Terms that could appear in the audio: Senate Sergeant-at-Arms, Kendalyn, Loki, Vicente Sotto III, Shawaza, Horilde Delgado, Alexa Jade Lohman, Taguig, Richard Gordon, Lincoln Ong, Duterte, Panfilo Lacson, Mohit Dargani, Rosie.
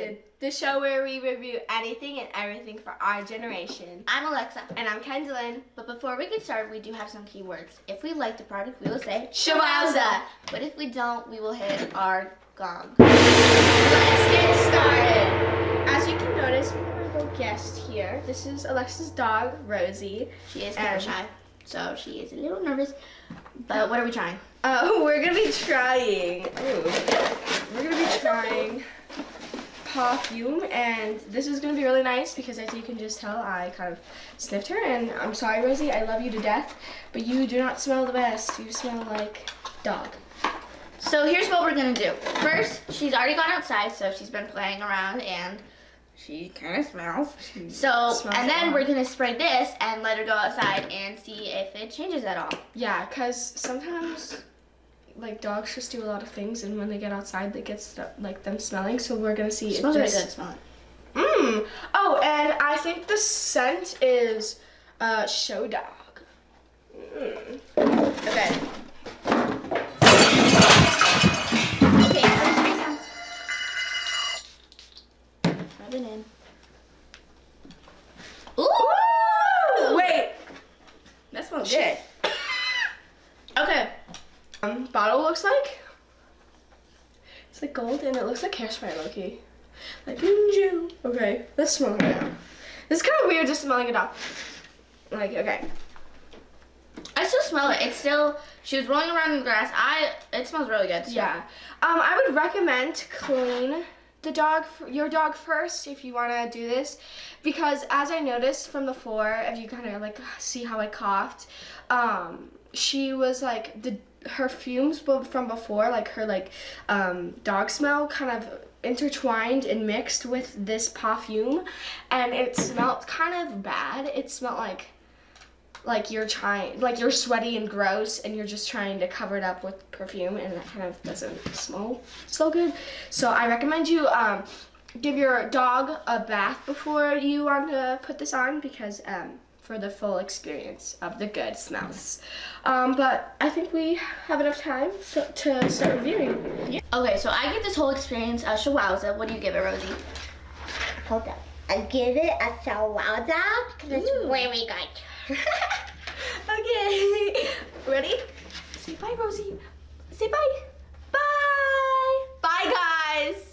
Generation, the show where we review anything and everything for our generation. I'm Alexa. And I'm Kendalyn. But before we get started, we do have some keywords. If we like the product, we will say, Shawaza! But if we don't, we will hit our gong. Let's get started! As you can notice, we have a little guest here. This is Alexa's dog, Rosie. She is kind of shy, so she is a little nervous. But what are we trying? We're gonna be trying perfume, and this is gonna be really nice because as you can just tell, I kind of sniffed her, and I'm sorry, Rosie, I love you to death, but you do not smell the best. You smell like dog. So here's what we're gonna do. First, she's already gone outside, so she's been playing around, and she kind of smells. And then we're gonna spray this and let her go outside and see if it changes at all. Yeah, cause sometimes, like, dogs just do a lot of things, and when they get outside, they get stuff like them smelling. So we're gonna see. It smells really good. Smell it. Mmm. Oh, and I think the scent is Show Dog. Mm. Okay. Rub it in. Ooh! Wait. That smells good. Okay. Bottle looks like it's like gold, and it looks like hairspray, Loki. Like Junju. Okay, let's smell it now. This is kind of weird, just smelling it off. Like, okay. I still smell it. It's still. She was rolling around in the grass. It smells really good. Still. Yeah. I would recommend clean the dog, your dog, first if you want to do this, because as I noticed from before, if you kind of like see how I coughed, she was like her fumes from before, like her dog smell kind of intertwined and mixed with this perfume, and it smelled kind of bad. It smelled like you're sweaty and gross, and you're just trying to cover it up with perfume, and that kind of doesn't smell so good. So I recommend you give your dog a bath before you want to put this on, because for the full experience of the good smells. But I think we have enough time to start reviewing. Yeah. Okay, so I give this whole experience a Shawaza. What do you give it, Rosie? Hold up. I give it a Shawaza because it's really good. Okay. Ready? Say bye, Rosie. Say bye. Bye. Bye, guys.